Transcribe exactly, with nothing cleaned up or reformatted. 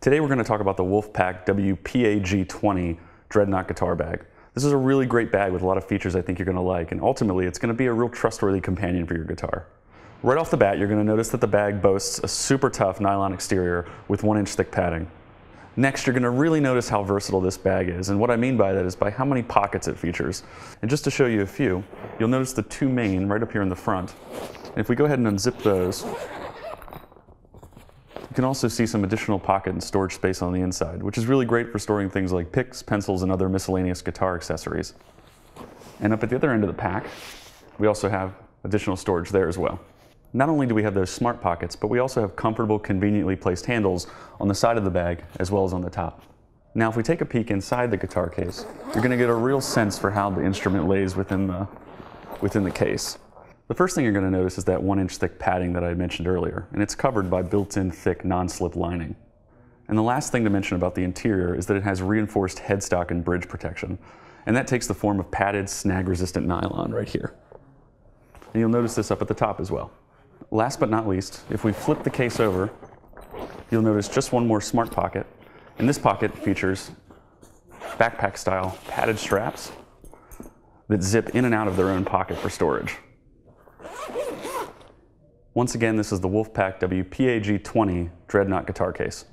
Today we're going to talk about the WolfPak W P A G twenty Dreadnought Guitar Bag. This is a really great bag with a lot of features I think you're going to like, and ultimately it's going to be a real trustworthy companion for your guitar. Right off the bat, you're going to notice that the bag boasts a super tough nylon exterior with one inch thick padding. Next, you're going to really notice how versatile this bag is, and what I mean by that is by how many pockets it features. And just to show you a few, you'll notice the two main right up here in the front. And if we go ahead and unzip those, you can also see some additional pocket and storage space on the inside, which is really great for storing things like picks, pencils, and other miscellaneous guitar accessories. And up at the other end of the pack, we also have additional storage there as well. Not only do we have those smart pockets, but we also have comfortable, conveniently placed handles on the side of the bag as well as on the top. Now, if we take a peek inside the guitar case, you're going to get a real sense for how the instrument lays within the, within the case. The first thing you're going to notice is that one inch thick padding that I mentioned earlier, and it's covered by built-in thick non-slip lining. And the last thing to mention about the interior is that it has reinforced headstock and bridge protection, and that takes the form of padded, snag-resistant nylon right here. And you'll notice this up at the top as well. Last but not least, if we flip the case over, you'll notice just one more smart pocket, and this pocket features backpack-style padded straps that zip in and out of their own pocket for storage. Once again, this is the WolfPak W P A G twenty Dreadnought Guitar Case.